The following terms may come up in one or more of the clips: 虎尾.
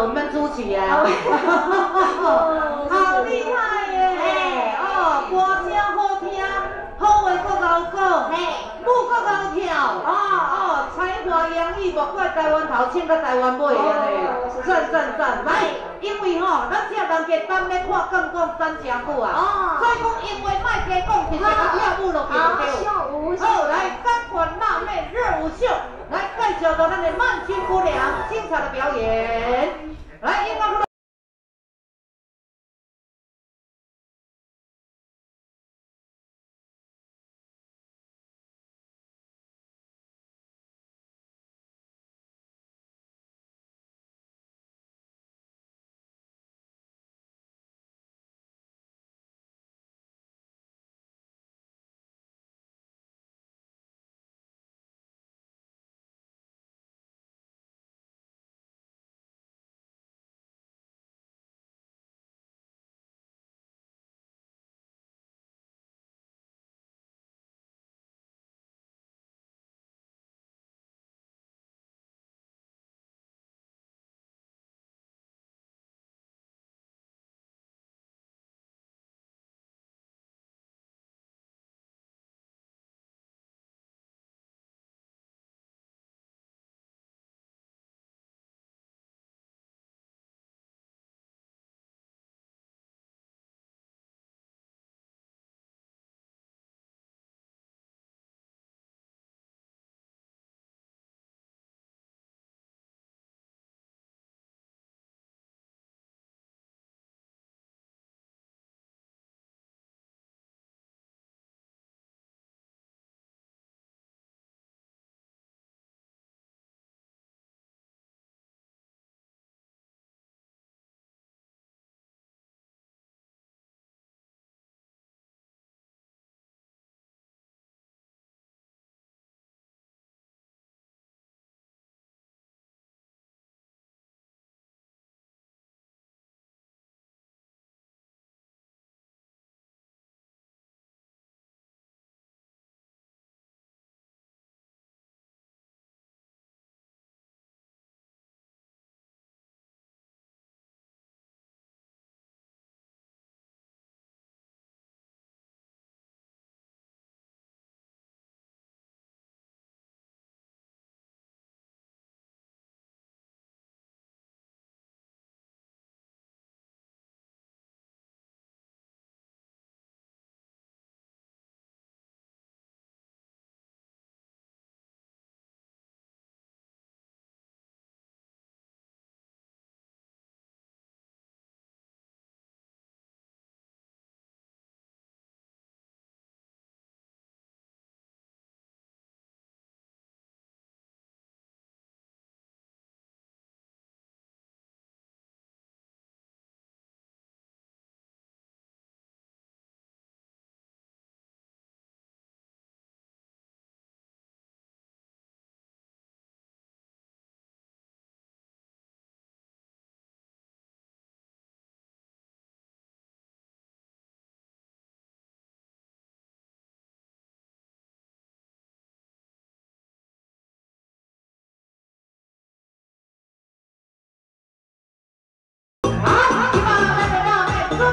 我们主持啊，好厉害耶！哎，哦，歌声好听，好话够好讲，舞够好跳，哦哦，才华洋溢，莫怪台湾头，请到台湾尾啊嘞，赞赞赞！来，因为吼，咱这人家等咧看更讲等真久啊，所以讲因为卖加讲，直接跳舞落去就对。好，来，钢管辣妹热舞秀。 来介绍到咱的曼君姑娘精彩的表演，来，因为。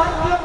Thank you.